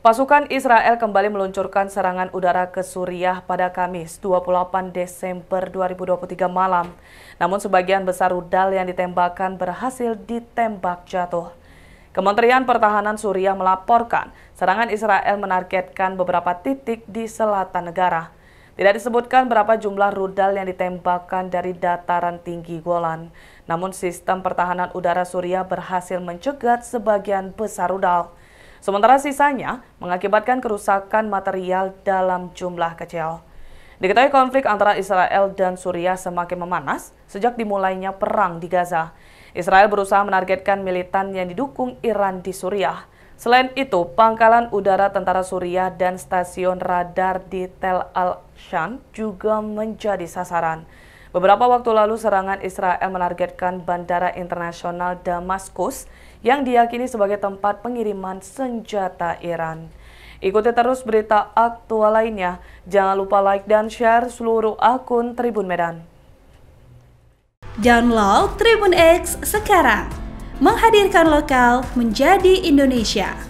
Pasukan Israel kembali meluncurkan serangan udara ke Suriah pada Kamis 28 Desember 2023 malam. Namun sebagian besar rudal yang ditembakkan berhasil ditembak jatuh. Kementerian Pertahanan Suriah melaporkan serangan Israel menargetkan beberapa titik di selatan negara. Tidak disebutkan berapa jumlah rudal yang ditembakkan dari dataran tinggi Golan. Namun sistem pertahanan udara Suriah berhasil mencegat sebagian besar rudal. Sementara sisanya mengakibatkan kerusakan material dalam jumlah kecil. Diketahui konflik antara Israel dan Suriah semakin memanas sejak dimulainya perang di Gaza. Israel berusaha menargetkan militan yang didukung Iran di Suriah. Selain itu, pangkalan udara tentara Suriah dan stasiun radar di Tel Al-Shan juga menjadi sasaran. Beberapa waktu lalu serangan Israel menargetkan Bandara Internasional Damaskus yang diyakini sebagai tempat pengiriman senjata Iran. Ikuti terus berita aktual lainnya. Jangan lupa like dan share seluruh akun Tribun Medan. Download Tribun X sekarang. Menghadirkan lokal menjadi Indonesia.